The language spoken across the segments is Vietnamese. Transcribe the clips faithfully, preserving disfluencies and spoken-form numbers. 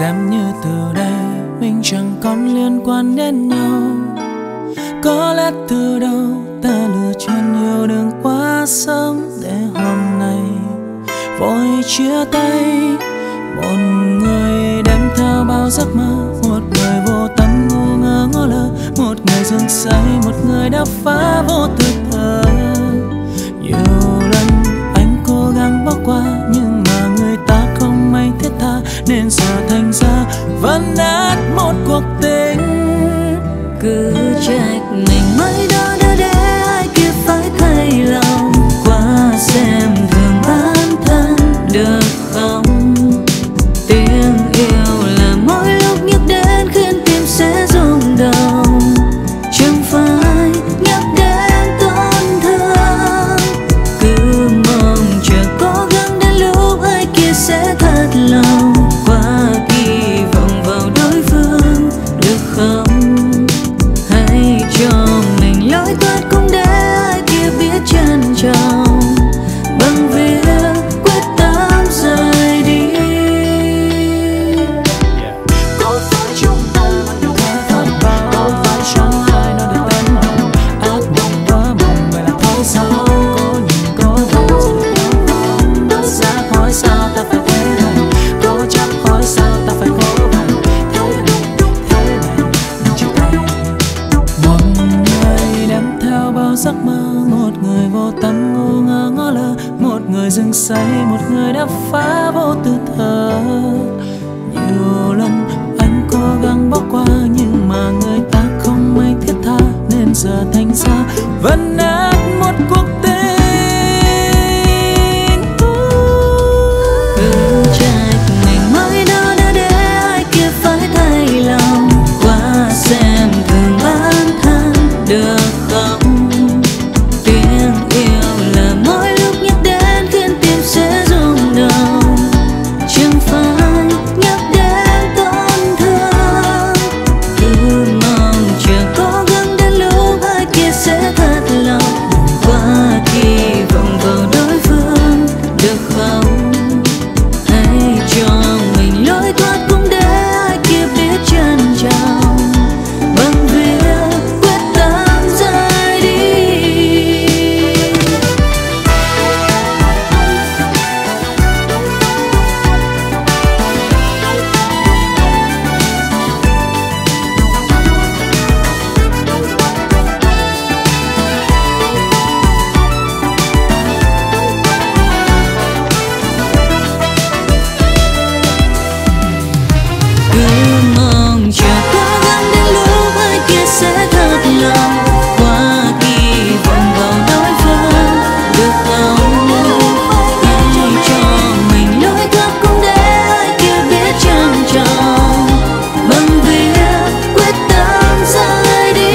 xem như từ đây mình chẳng còn liên quan đến nhau. Có lẽ từ đâu ta lựa chọn yêu đừng quá sớm để hôm nay vội chia tay. Một người đem theo bao giấc mơ, một người vô tâm ngu ngơ ngó lơ, một người dưng say, một người đã phá vô thực thờ. Nhiều lần anh cố gắng bỏ qua nhưng mà người ta không may thiết tha, nên giờ thành ra vẫn nát một cuộc tình. Cứ trách mình mới đó đã để ai kia phải thay lòng, quá xem thường bản thân được không? Tiếng yêu là mỗi lúc nhắc đến khiến tim sẽ rung động, chẳng phải nhắc đến tổn thương. Cứ mong chờ cố gắng đến lúc ai kia sẽ thật lòng, quá kỳ vọng vào đối phương được không? Hãy cho mình lối thoát cũng để ai kia biết trân trọng bằng việc quyết tâm rời đi. Có phải chúng ta đã thật bao? Có phải trong hai nó đã tan bao? Ác mộng quá mộng vậy là thôi sao? Có nhìn có đâu sẽ được không? Đã ra khỏi sao ta phải thế này? Có chắc khỏi sao ta phải cố gắng? Thế này, thế này, chia tay. Một người đem theo bao giấc mơ, một người vô tâm ngu ngơ ngó lơ, một người dưng say, một người đã phá vô tư thờ. Nhiều lần anh cố gắng bỏ qua nhưng mà người ta không may thiết tha, nên giờ thành ra vẫn nát một cuộc tình. Cứ trách mình mới đó đã để ai kia phải thay lòng, quá xem thường bản thân được không? Tiếng yêu là mỗi lúc nhắc đến khiến tim sẽ rung động, chẳng phải nhắc đến tổn thương. Cứ mong chờ cố gắng đến lúc ai kia sẽ thật lòng, quá kỳ vọng vào đối phương được không? Hãy cho mình lối thoát cũng để ai kia biết trân trọng bằng việc quyết tâm rời đi. Cứ mong chờ cố gắng đến lúc ai kia sẽ thật lòng, quá kỳ vọng vào đối phương được không? Hãy cho mình lối thoát cũng để ai kia biết trân trọng bằng việc quyết tâm rời đi.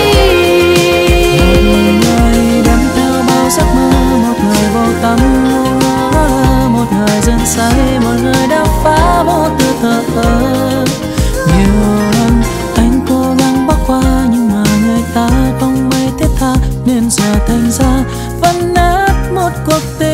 Một người đem theo bao giấc mơ, một người vô tâm ngơ ngơ, một người dần say, một người đã phá vô tư thờ. Ta không may thiết tha nên giờ thành ra vẫn nát một cuộc tình.